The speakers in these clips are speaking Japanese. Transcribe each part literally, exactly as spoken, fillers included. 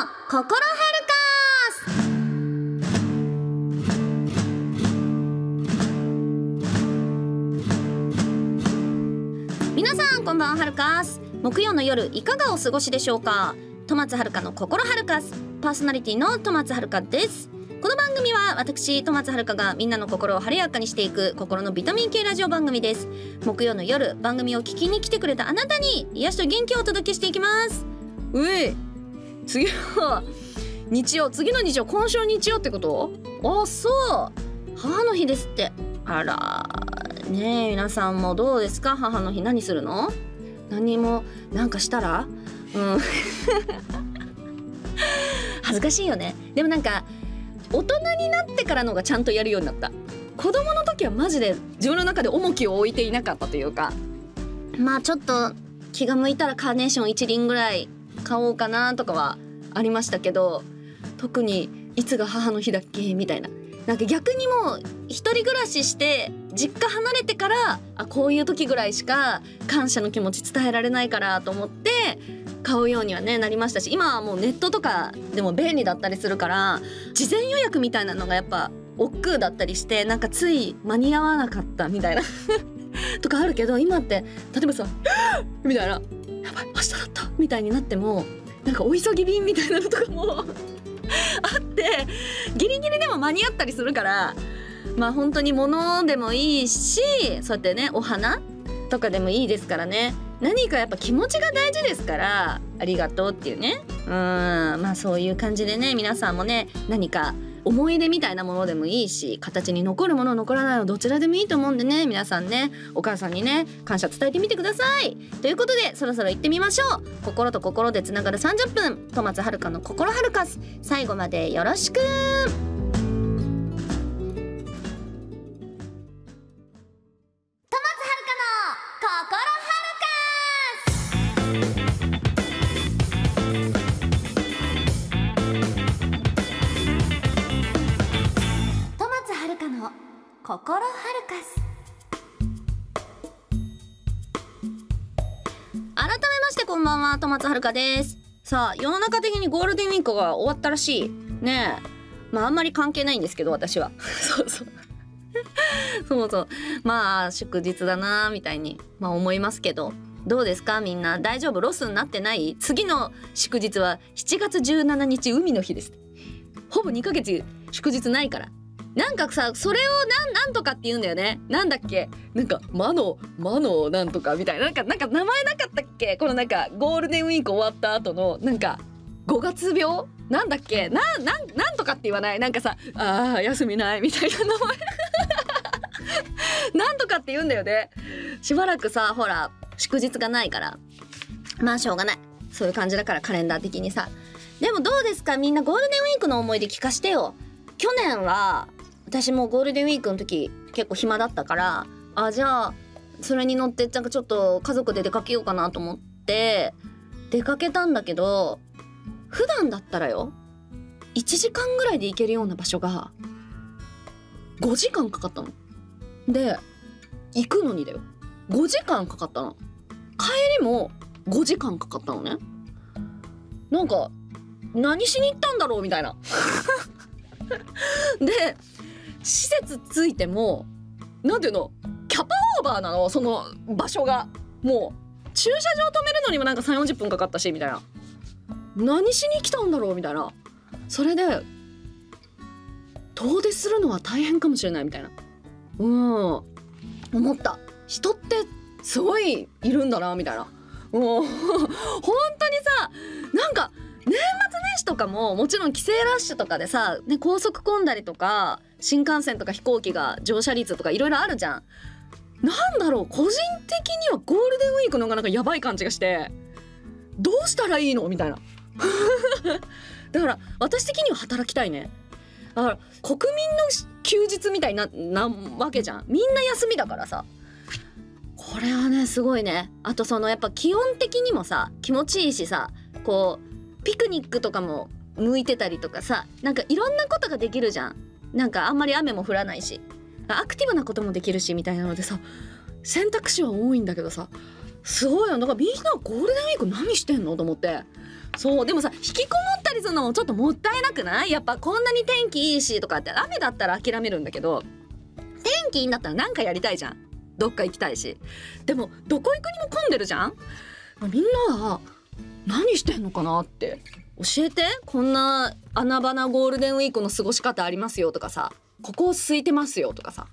のココロヘルカース。皆さんこんばんは、ハルカース。木曜の夜いかがお過ごしでしょうか。戸松はるかのココロヘルカース、パーソナリティの戸松はるかです。この番組は私戸松はるかがみんなの心を晴れやかにしていく心のビタミン系ラジオ番組です。木曜の夜、番組を聞きに来てくれたあなたに癒しと元気をお届けしていきます。うえ、次は日曜、次の日曜、今週日曜ってこと？あ、そう母の日ですって。あらねえ、皆さんもどうですか？母の日何するの？何もなんかしたら、うん、恥ずかしいよね。でもなんか大人になってからのがちゃんとやるようになった。子供の時はマジで自分の中で重きを置いていなかったというか、まあちょっと気が向いたらカーネーションいち輪ぐらい買おうかなとかはありましたけど、特にいつが母の日だっけみたいな、なんか逆にもう一人暮らしして実家離れてから、あ、こういう時ぐらいしか感謝の気持ち伝えられないからと思って買うようにはねなりましたし、今はもうネットとかでも便利だったりするから、事前予約みたいなのがやっぱ億劫だったりして、なんかつい間に合わなかったみたいなとかあるけど、今って例えばさみたいな、やばい明日だったみたいになっても、なんかお急ぎ便みたいなのとかもあって、ギリギリでも間に合ったりするから、まあ本当に物でもいいし、そうやってねお花とかでもいいですからね。何かやっぱ気持ちが大事ですから、ありがとうっていうね。うーん、まあそういう感じでね、皆さんもね何か思い出みたいなものでもいいし、形に残るもの残らないのどちらでもいいと思うんでね、皆さんねお母さんにね感謝伝えてみてください。ということでそろそろ行ってみましょう。心と心でつながるさんじゅっぷん、戸松はるかのココロヘルカース、最後までよろしく。心はるかす。改めましてこんばんは、戸松はるかです。さあ世の中的にゴールデンウィークが終わったらしいねえ。まああんまり関係ないんですけど私はそうそうそうそう、まあ祝日だなみたいに、まあ、思いますけど、どうですかみんな、大丈夫？ロスになってない？次の祝日はしちがつじゅうしちにち海の日です。ほぼにかげつ祝日ないから、なんかさ、それをなんなんとかって言うんだよね。なんだっけ、なんか魔の魔のなんとかみたいな、なんかなんか名前なかったっけ、このなんかゴールデンウィーク終わった後のなんかごがつびょうなんだっけ、ななんなんとかって言わない、なんかさあ休みないみたいな名前なんとかって言うんだよね。しばらくさ、ほら祝日がないから、まあしょうがない、そういう感じだからカレンダー的にさ。でもどうですかみんな、ゴールデンウィークの思い出聞かしてよ。去年は私もゴールデンウィークの時結構暇だったから、あ、じゃあそれに乗ってなんかちょっと家族で出かけようかなと思って出かけたんだけど、普段だったらよいちじかんぐらいで行けるような場所がごじかんかかったの。で行くのにだよごじかんかかったの、帰りもごじかんかかったのね。なんか何しに行ったんだろうみたいなで施設ついても、なんていうの、キャパオーバーなの、その場所が。もう駐車場止めるのにもなんかさんじゅうよんじゅっぷんかかったしみたいな、何しに来たんだろうみたいな。それで遠出するのは大変かもしれないみたいな、うん、思った。人ってすごいいるんだなみたいな、うん本当にさ、なんか年末年始とかももちろん帰省ラッシュとかでさ、ね、高速混んだりとか新幹線とか飛行機が乗車率とかいろいろあるじゃん。なんだろう、個人的にはゴールデンウィークの方がなんかやばい感じがして、どうしたらいいのみたいなだから私的には働きたいね。だから国民の休日みたいな、なわけじゃん、みんな休みだからさ。これはねすごいね。あとそのやっぱ気温的にもさ気持ちいいしさ、こうピクニックとかも向いてたりとかさ、なんかいろんなことができるじゃん。なんかあんまり雨も降らないし、アクティブなこともできるしみたいなのでさ、選択肢は多いんだけどさ、すごいよ。だからみんなゴールデンウィーク何してんのと思って。そう、でもさ引きこもってたりするのもちょっともったいなくない？やっぱこんなに天気いいしとかって、雨だったら諦めるんだけど、天気いいんだったらなんかやりたいじゃん。どっか行きたいし。でもどこ行くにも混んでるじゃん。みんなは何してんのかなって教えて。こんな穴場なゴールデンウィークの過ごし方ありますよとかさ、ここ空いてますよとかさ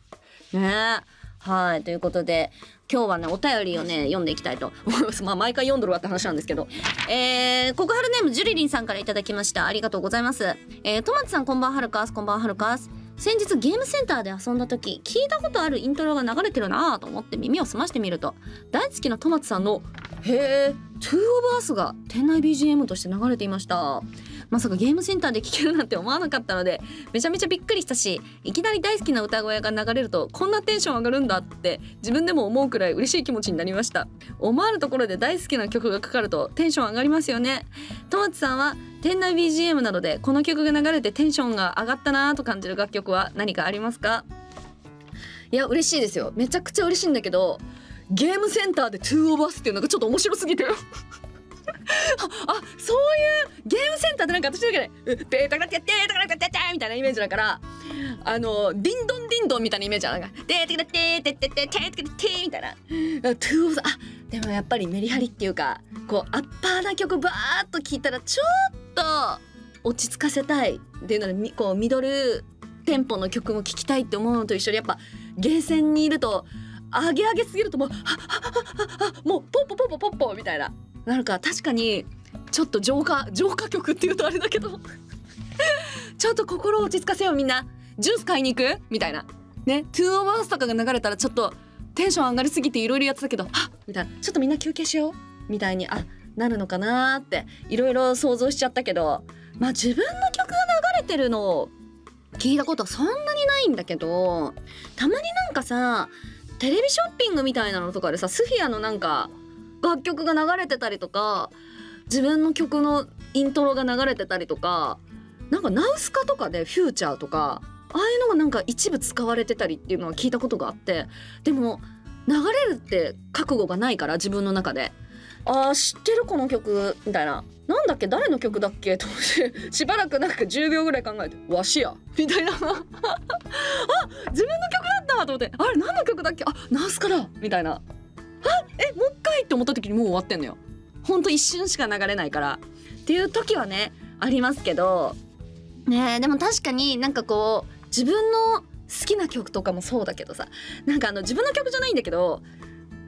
ね。はい、ということで今日はねお便りをね読んでいきたいと思います。まあ毎回読んどるわって話なんですけど、えー、コクハルネームジュリリンさんからいただきました。ありがとうございます。えー、トマツさんこんばんはるかーす。こんばんはるかーす。先日ゲームセンターで遊んだ時、聞いたことあるイントロが流れてるなぁと思って耳を澄ましてみると、大好きなトマツさんのへートゥーオブアースが店内 ビージーエム として流れていました。まさかゲームセンターで聴けるなんて思わなかったのでめちゃめちゃびっくりしたし、いきなり大好きな歌声が流れるとこんなテンション上がるんだって自分でも思うくらい嬉しい気持ちになりました。思わぬところで大好きな曲がかかるとテンション上がりますよね。トマツさんは店内 ビージーエム などでこの曲が流れてテンションが上がったなと感じる楽曲は何かありますか？いや嬉しいですよ。めちゃくちゃ嬉しいんだけど、ゲームセンターでトゥーオブアースっていうのがちょっと面白すぎてあ、そういうゲームセンターでなんか私だけで「データがテッテータがテッテー」みたいなイメージだから、あのディンドンディンドンみたいなイメージなんか「データがテーテッテーテーテッテー」みたいなトゥーオブアース。あ、でもやっぱりメリハリっていうか、こうアッパーな曲バーッと聴いたらちょっと落ち着かせたいっていうので、こうミドルテンポの曲も聴きたいって思うのと一緒に、やっぱゲーセンにいると上げ上げすぎるともう「はっはっはっはもうポッポポッポポッポ」みたいな。なんか確かにちょっと浄化浄化曲っていうとあれだけどちょっと心を落ち着かせようみんな、ジュース買いに行くみたいなね。トゥーオブアースとかが流れたらちょっとテンション上がりすぎていろいろやってたけど、あみたいな、ちょっとみんな休憩しようみたいにあなるのかなっていろいろ想像しちゃったけど、まあ自分の曲が流れてるのを聞いたことはそんなにないんだけど、たまになんかさテレビショッピングみたいなのとかでさ、スフィアのなんか楽曲が流れてたりとか、自分の曲のイントロが流れてたりとか、なんかナウスカとかでフューチャーとかああいうのがなんか一部使われてたりっていうのは聞いたことがあって、でも流れるって覚悟がないから自分の中であー知ってるこの曲みたいな、なんだっけ誰の曲だっけと思ってしばらくなんかじゅうびょうぐらい考えてわしやみたいなあ自分の曲だったと思って、あれ何の曲だっけ、あナウスカだみたいな、あえもう一回って思った時にもう終わってんのよ。ほんと一瞬しか流れないからっていう時はねありますけどね。でも確かになんかこう自分の好きな曲とかもそうだけどさ、なんかあの自分の曲じゃないんだけど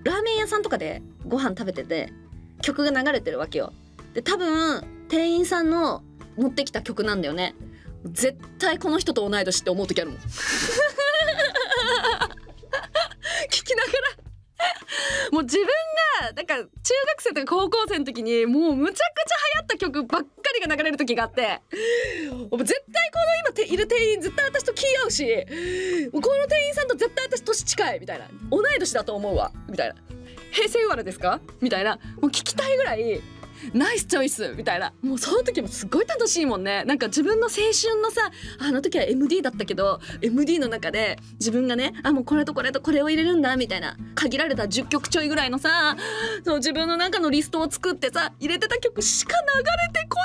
ラーメン屋さんとかでご飯食べてて曲が流れてるわけよ。で多分店員さんの持ってきた曲なんだよね。絶対この人と同い年って思う時あるもん聞きながらもう自分がなんか中学生とか高校生の時にもうむちゃくちゃ流行った曲ばっかりが流れる時があって、絶対この今ている店員絶対私と気合うし、この店員さんと絶対私年近いみたいな、同い年だと思うわみたいな、平成生まれですかみたいな、もう聞きたいぐらいナイスチョイスみたいな、もうその時もすごい楽しいもんね。なんか自分の青春のさ、あの時は エムディー だったけど エムディー の中で自分がね、あもうこれとこれとこれを入れるんだみたいな、限られたじゅっきょくちょいぐらいのさ、その自分の中のリストを作ってさ、入れてた曲しか流れてこ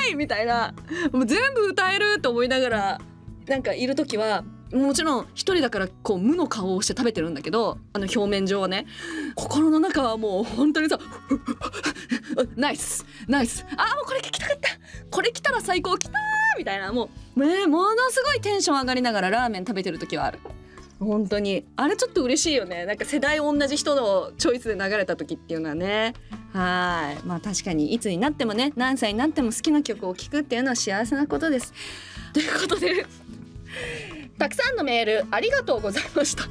ないみたいな、もう全部歌えると思いながら、なんかいる時はもちろん一人だからこう無の顔をして食べてるんだけど、あの表面上はね、心の中はもう本当にさナイスナイス、あもうこれ聞きたかった、これ来たら最高、来たーみたいな、もう、ね、ものすごいテンション上がりながらラーメン食べてる時はある。本当にあれちょっと嬉しいよね。なんか世代同じ人のチョイスで流れた時っていうのはね。はい、まあ確かにいつになってもね、何歳になっても好きな曲を聴くっていうのは幸せなことです。ということでたくさんのメールありがとうございました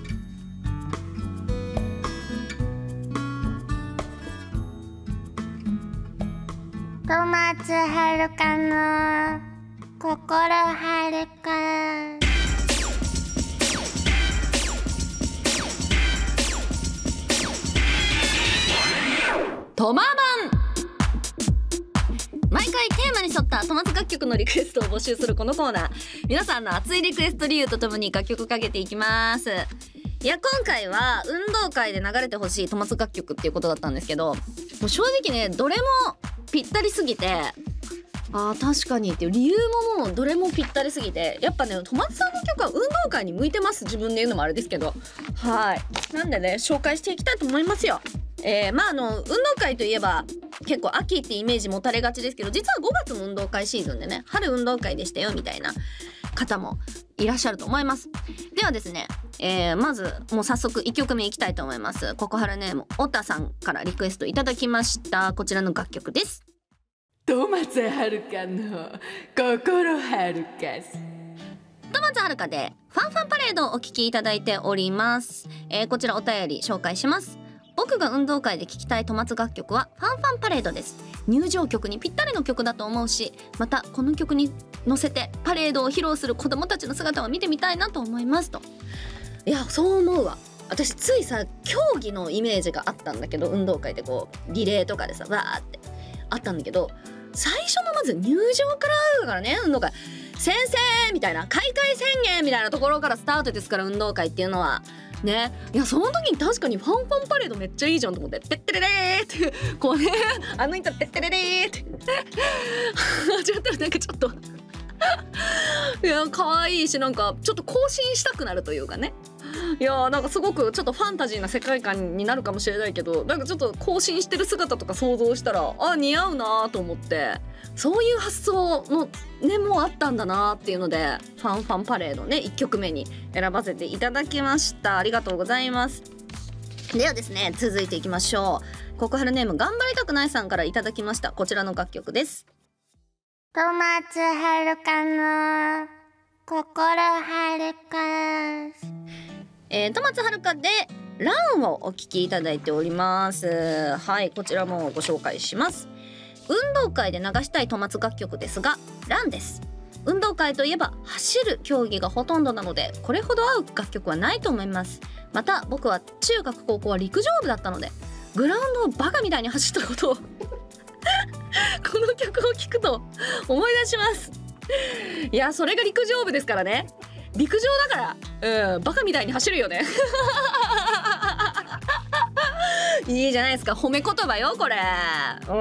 トマツはるかの心はるか。トママン、毎回テーマに沿ったトマツ楽曲のリクエストを募集するこのコーナー、皆さんの熱いリクエスト理由とともに楽曲をかけていきます。いや今回は運動会で流れてほしいトマツ楽曲っていうことだったんですけど、もう正直ねどれもぴったりすぎてあー確かにっていう理由ももうどれもぴったりすぎて、やっぱね戸松さんの曲は運動会に向いてます。自分で言うのもあれですけど、はいなんでね紹介していきたいと思いますよ。えー、まああの運動会といえば結構秋ってイメージ持たれがちですけど、実はごがつも運動会シーズンでね、春運動会でしたよみたいな方もいらっしゃると思います。ではですね、えー、まずもう早速いっきょくめいきたいと思います。ココハルネームオタさんからリクエストいただきました。こちらの楽曲です。戸松遥の心遥かす。戸松遥でファンファンパレードをお聴きいただいております。えー、こちらお便り紹介します。僕が運動会で聴きたい戸松楽曲はファンファンパレードです。入場曲にぴったりの曲だと思うし、またこの曲に乗せてパレードを披露する子どもたちの姿を見てみたいなと思いますと。いやそう思うわ。私ついさ競技のイメージがあったんだけど、運動会でこうリレーとかでさわーってあったんだけど、最初のまず入場からだからね、運動会先生みたいな開会宣言みたいなところからスタートですから、運動会っていうのはね。いやその時に確かにファンファンパレードめっちゃいいじゃんと思って、てってれれーってこうね、あの人てってれれーって始まったらなんかちょっといや可愛いし、なんかちょっと更新したくなるというかね。いやなんかすごくちょっとファンタジーな世界観になるかもしれないけど、なんかちょっと更新してる姿とか想像したらあ似合うなと思って、そういう発想のねもうあったんだなっていうので、ファンファンパレードねいっきょくめに選ばせていただきました。ありがとうございます。ではですね続いていきましょう。ココハルネーム頑張りたくないさんからいただきました。こちらの楽曲です。戸松遥の心遥か。えー、戸松遥でランをお聴きいただいております。はいこちらもご紹介します。運動会で流したい戸松楽曲ですがランです。運動会といえば走る競技がほとんどなので、これほど合う楽曲はないと思います。また僕は中学高校は陸上部だったので、グラウンドをバカみたいに走ったことをこの曲を聴くと思い出します。いやそれが陸上部ですからね。陸上だから、うん、バカみたいに走るよねいいじゃないですか、褒め言葉よこれ。うん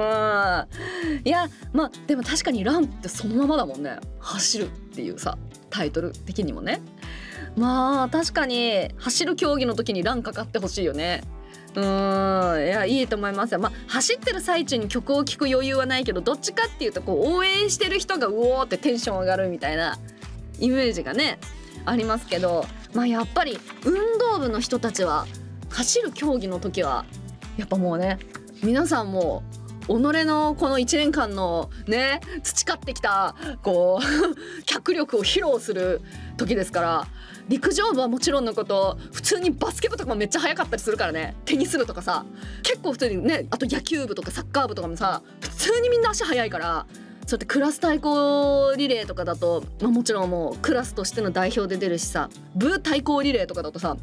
いやまあでも確かに「ラン」ってそのままだもんね。走るっていうさタイトル的にもね、まあ確かに走る競技の時に「ラン」かかってほしいよね。うんいやいいと思いますよ。まあ走ってる最中に曲を聴く余裕はないけど、どっちかっていうとこう応援してる人がうおーってテンション上がるみたいなイメージがねありますけど、まあやっぱり運動部の人たちは走る競技の時はやっぱもうね、皆さんも己のこのいちねんかんのね培ってきたこう脚力を披露する時ですから、陸上部はもちろんのこと、普通にバスケ部とかもめっちゃ速かったりするからね、テニス部とかさ結構普通にね、あと野球部とかサッカー部とかもさ普通にみんな足速いから、そうやってクラス対抗リレーとかだと、まあ、もちろんもうクラスとしての代表で出るしさ、部対抗リレーとかだとさ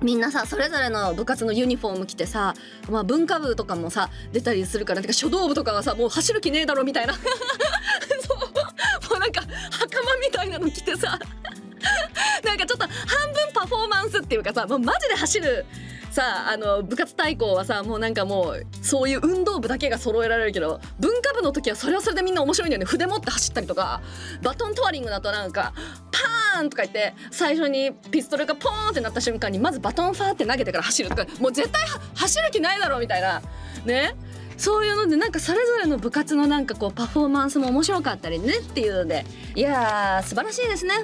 みんなさそれぞれの部活のユニフォーム着てさ、まあ、文化部とかもさ出たりするから、てか書道部とかはさもう走る気ねえだろみたいなそうもうなんか袴みたいなの着てさなんかちょっと半分パフォーマンスっていうかさ、もうマジで走る。さあの部活対抗はさもうなんかもうそういう運動部だけが揃えられるけど、文化部の時はそれはそれでみんな面白いんだよね。筆持って走ったりとか、バトントワリングだとなんかパーンとか言って最初にピストルがポーンってなった瞬間にまずバトンファーって投げてから走るとか、もう絶対走る気ないだろうみたいなね、そういうのでなんかそれぞれの部活のなんかこうパフォーマンスも面白かったりねっていうので、いやー素晴らしいですね。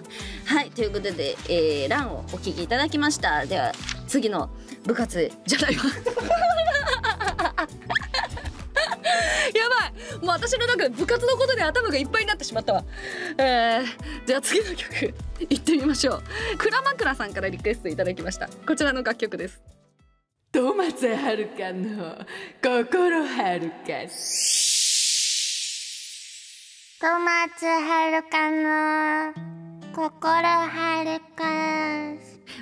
はいということで、えー、ランをお聴きいただきました。では次の部活じゃないわやばい、もう私のなんか部活のことで頭がいっぱいになってしまったわ。えー、じゃあ次の曲いってみましょう。くらまくらさんからリクエストいただきました。こちらの楽曲です。戸松遥の心遥か。戸松遥の心遥か。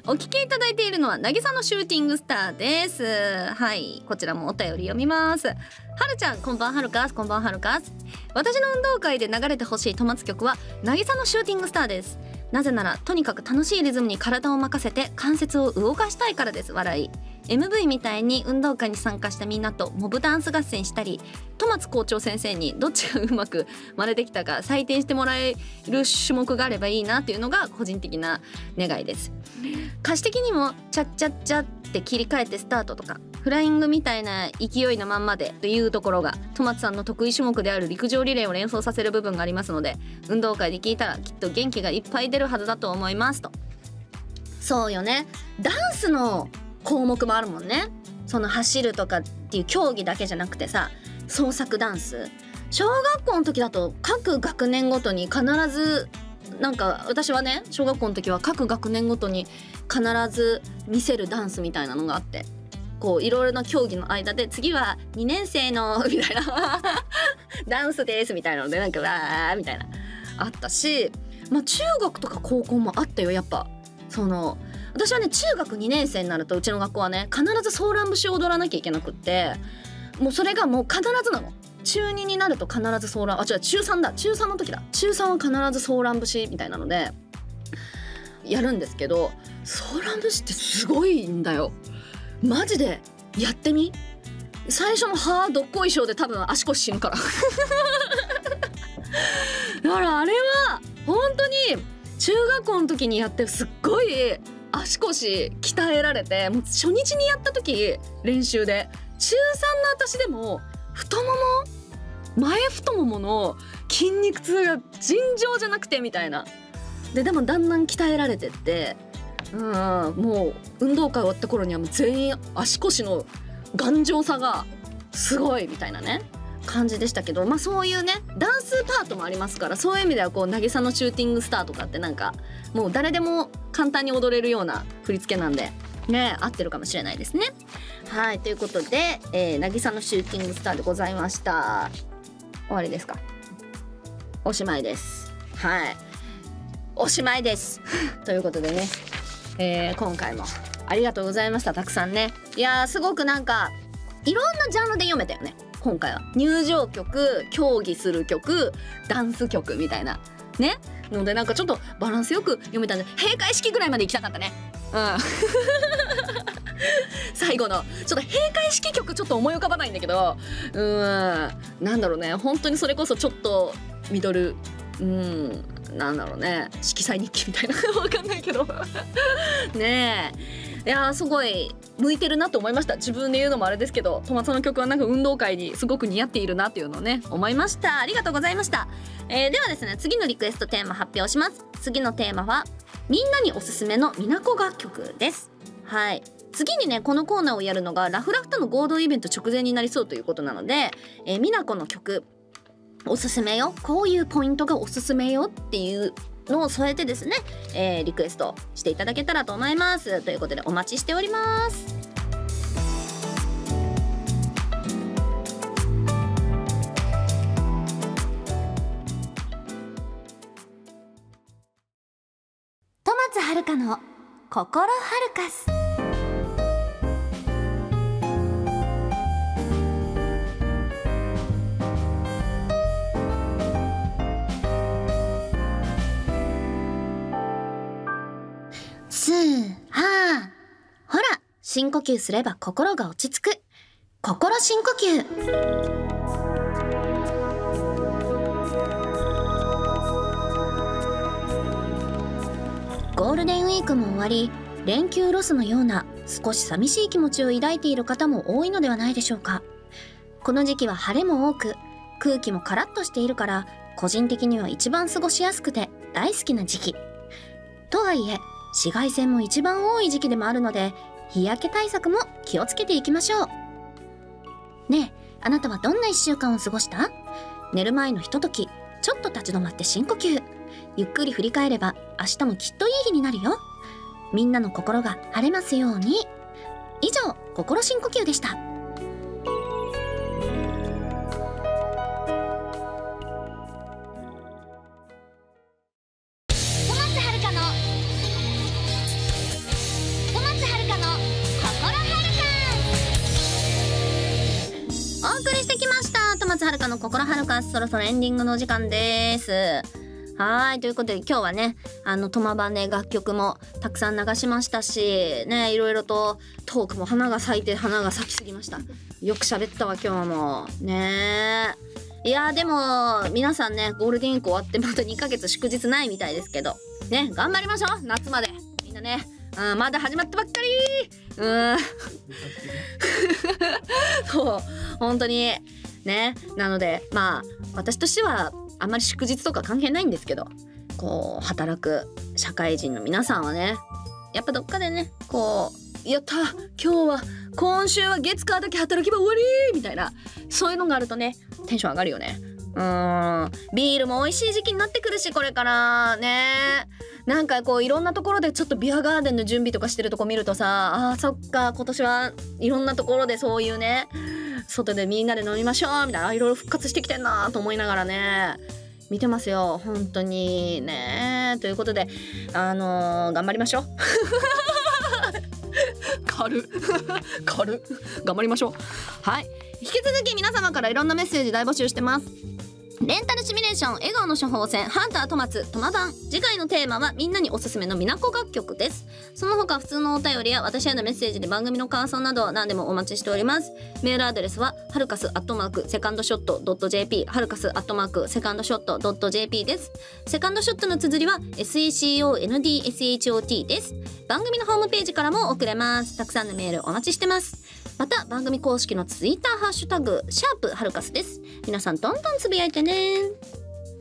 お聞きいただいているのは渚のシューティングスターです。はいこちらもお便り読みます。はるちゃんこんばんはるかす。こんばんはるかす。私の運動会で流れてほしい戸松曲は渚のシューティングスターです。なぜならとにかく楽しいリズムに体を任せて関節を動かしたいからです。笑いエムブイ みたいに運動会に参加したみんなとモブダンス合戦したり、戸松校長先生にどっちがうまく真似できたか採点してもらえる種目があればいいなっていうのが個人的な願いです。歌詞的にも「チャッチャッチャ」って切り替えてスタートとかフライングみたいな勢いのまんまでというところが戸松さんの得意種目である陸上リレーを連想させる部分がありますので、運動会で聞いたらきっと元気がいっぱい出るはずだと思いますと。そうよね、ダンスの項目もあるもんね。その走るとかっていう競技だけじゃなくてさ、創作ダンス、小学校の時だと各学年ごとに必ずなんか、私はね小学校の時は各学年ごとに必ず見せるダンスみたいなのがあって、こういろいろな競技の間で次はにねん生のみたいなダンスですみたいなので、なんかわーみたいなあったし、まあ中学とか高校もあったよ。やっぱその私はね中学にねん生になるとうちの学校はね必ず「ソーラン節」を踊らなきゃいけなくって、もうそれがもう必ずなの。中にになると必ずソーラン、あ違う中さんだ、中さんの時だ、中さんは必ずソーラン節みたいなのでやるんですけど、ソーラン節ってすごいんだよマジで。やってみ、最初のはあどっこいしょで多分足腰死ぬからだからあれは本当に中学校の時にやってすっごい足腰鍛えられて、もう初日にやった時練習で中さんの私でも太もも前太ももの筋肉痛が尋常じゃなくてみたいな。ででもだんだん鍛えられてって、うん、もう運動会終わった頃にはもう全員足腰の頑丈さがすごいみたいなね感じでしたけど、まあそういうねダンスパートもありますから、そういう意味ではこう渚のシューティングスターとかってなんかもう誰でも簡単に踊れるような振り付けなんでね、合ってるかもしれないですね。はい、ということで、えー、渚のシューティングスターでございました。終わりですか、おしまいです。はい、おしまいですということでね、えー、今回もありがとうございました、たくさんね。いやーすごくなんかいろんなジャンルで読めたよね今回は。入場曲、競技する曲、ダンス曲みたいなね。のでなんかちょっとバランスよく読めたんで、閉会式ぐらいまで行きたかったね。うん最後のちょっと閉会式曲ちょっと思い浮かばないんだけど、うーんなんだろうね、本当にそれこそちょっとミドル、うーんなんだろうね、色彩日記みたいなわかんないけどねえ。いやーすごい向いてるなと思いました。自分で言うのもあれですけど、戸松の曲はなんか運動会にすごく似合っているなっていうのをね思いました。ありがとうございました、えー、ではですね、次のリクエストテーマ発表します。次のテーマはみんなにおすすめのみなこ楽曲です。はい、次にねこのコーナーをやるのがラフラフとの合同イベント直前になりそうということなので、えー、みなこの曲おすすめよ、こういうポイントがおすすめよっていうのを添えてですね、えー、リクエストしていただけたらと思います。ということでお待ちしております。戸松遥香の心ハルカス。深呼吸すれば心が落ち着く。心深呼吸。ゴールデンウィークも終わり、連休ロスのような少し寂しい気持ちを抱いている方も多いのではないでしょうか。この時期は晴れも多く、空気もカラッとしているから、個人的には一番過ごしやすくて大好きな時期。とはいえ、紫外線も一番多い時期でもあるので、日焼け対策も気をつけていきましょう。ねえ、あなたはどんないっしゅうかんを過ごした？寝る前のひととき、ちょっと立ち止まって深呼吸。ゆっくり振り返れば明日もきっといい日になるよ。みんなの心が晴れますように。以上、心深呼吸でした。お送りしてきました、戸松遥香の心ハルカス。そろそろエンディングのお時間です。はい、ということで今日はね、あのトマバネ楽曲もたくさん流しましたしね、いろいろとトークも花が咲いて花が咲きすぎました。よく喋ったわ今日もね。いやーでも皆さんね、ゴールデンウィーク終わってまたにかげつ祝日ないみたいですけどね、頑張りましょう夏までみんなね。うん、まだ始まったばっかりー、うんそう本当にね。なのでまあ私としてはあんまり祝日とか関係ないんですけど、こう働く社会人の皆さんはね、やっぱどっかでね、こうやった今日は今週は月火だけ働けば終わりーみたいな、そういうのがあるとねテンション上がるよね。うーん、ビールも美味しい時期になってくるしこれからね、なんかこういろんなところでちょっとビアガーデンの準備とかしてるとこ見るとさ、あーそっか今年はいろんなところでそういうね、外でみんなで飲みましょうみたいないろいろ復活してきてんなと思いながらね見てますよ本当にね。ということであのー、頑張りましょう軽軽頑張りましょう。はい、引き続き皆様からいろんなメッセージ大募集してます。レンタルシミュレーション笑顔の処方箋ハンタートマツトマバン、次回のテーマはみんなにおすすめのみなこ楽曲です。その他普通のお便りや私へのメッセージで番組の感想など何でもお待ちしております。メールアドレスはハルカスアットマークセカンドショットドット ジェーピー ハルカスアットマークセカンドショットドット ジェーピー です。セカンドショットの綴りは エスイーシーオーエヌディーエスエイチオーティー です。番組のホームページからも送れます。たくさんのメールお待ちしてます。また番組公式のツイッターハッシュタグシャープハルカスです。皆さんどんどんつぶやいてね。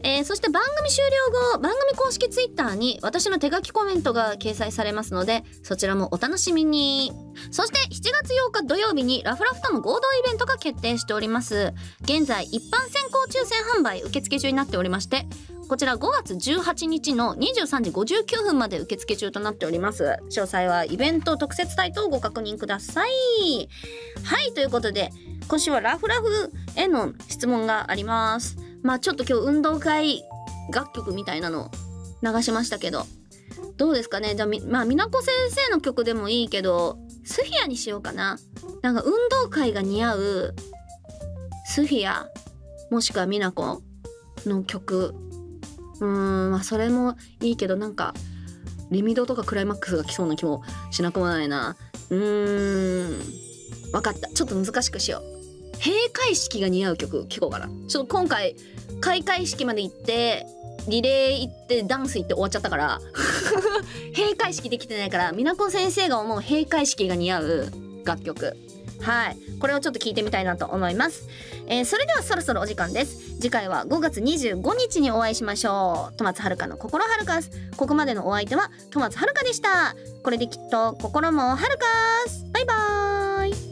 えー、そして番組終了後番組公式ツイッターに私の手書きコメントが掲載されますのでそちらもお楽しみに。そしてしちがつようか土曜日にラフラフとの合同イベントが決定しております。現在一般先行抽選販売受付中になっておりまして、こちらごがつじゅうはちにちのにじゅうさんじごじゅうきゅうふんまで受付中となっております。詳細はイベント特設サイトをご確認ください。はい、ということで今週はラフラフへの質問があります。まあちょっと今日運動会楽曲みたいなの流しましたけどどうですかね。じゃあみ、まあ、みなこ先生の曲でもいいけどスフィアにしようかな。なんか運動会が似合うスフィアもしくはみなこの曲、うーん、まあそれもいいけどなんかリミドとかクライマックスが来そうな気もしなくもないな。うーん、わかった、ちょっと難しくしよう。閉会式が似合う曲聞こうかな。ちょっと今回開会式まで行ってリレー行ってダンス行って終わっちゃったから閉会式できてないからみなこ先生が思う閉会式が似合う楽曲、はい、これをちょっと聞いてみたいなと思います、えー、それではそろそろお時間です。次回はごがつにじゅうごにちにお会いしましょう。戸松遥の心ハルカス、ここまでのお相手は戸松遥でした。これできっと心もハルカス、バイバーイ。